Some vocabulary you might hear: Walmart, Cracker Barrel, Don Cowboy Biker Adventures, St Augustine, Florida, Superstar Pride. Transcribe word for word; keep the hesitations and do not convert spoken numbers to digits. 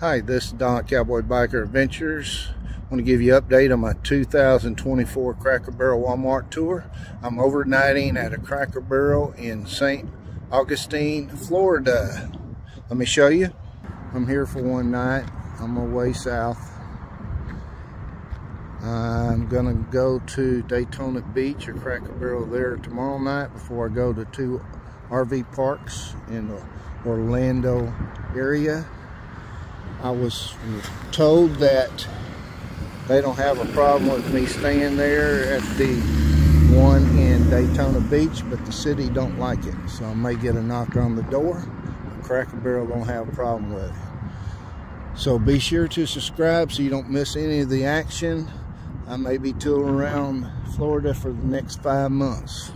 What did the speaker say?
Hi, this is Don Cowboy Biker Adventures. I want to give you an update on my two thousand twenty-four Cracker Barrel Walmart tour. I'm overnighting at a Cracker Barrel in Saint Augustine, Florida. Let me show you. I'm here for one night on my way south. I'm going to go to Daytona Beach or Cracker Barrel there tomorrow night before I go to two R V parks in the Orlando area. I was told that they don't have a problem with me staying there at the one in Daytona Beach, but the city don't like it. So I may get a knock on the door. The Cracker Barrel don't have a problem with it. So be sure to subscribe so you don't miss any of the action. I may be touring around Florida for the next five months.